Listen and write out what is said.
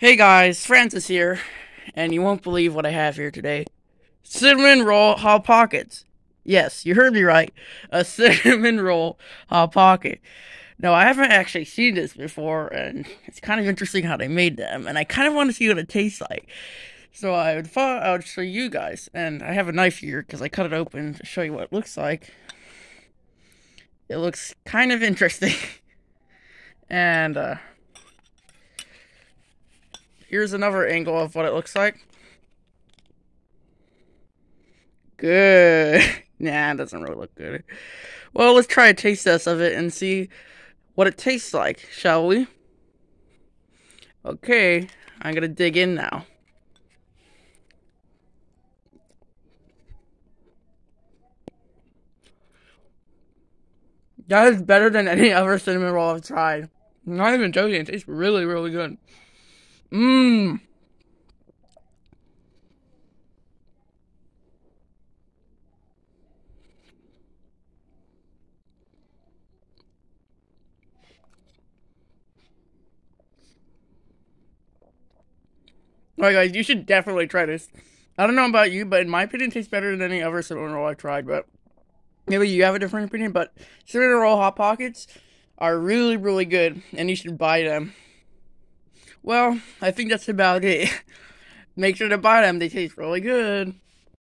Hey guys, Francis here, and you won't believe what I have here today. Cinnamon Roll Hot Pockets. Yes, you heard me right. A Cinnamon Roll Hot Pocket. Now, I haven't actually seen this before, and it's kind of interesting how they made them, and I kind of want to see what it tastes like. So I thought I would show you guys, and I have a knife here because I cut it open to show you what it looks like. It looks kind of interesting. And, here's another angle of what it looks like. Good. Nah, it doesn't really look good. Well, let's try a taste test of it and see what it tastes like, shall we? Okay, I'm gonna dig in now. That is better than any other cinnamon roll I've tried. I'm not even joking, it tastes really, really good. Mmm. Alright guys, you should definitely try this. I don't know about you, but in my opinion, it tastes better than any other cinnamon roll I tried, but maybe you have a different opinion, but cinnamon roll Hot Pockets are really, really good, and you should buy them. Well, I think that's about it. Make sure to buy them. They taste really good.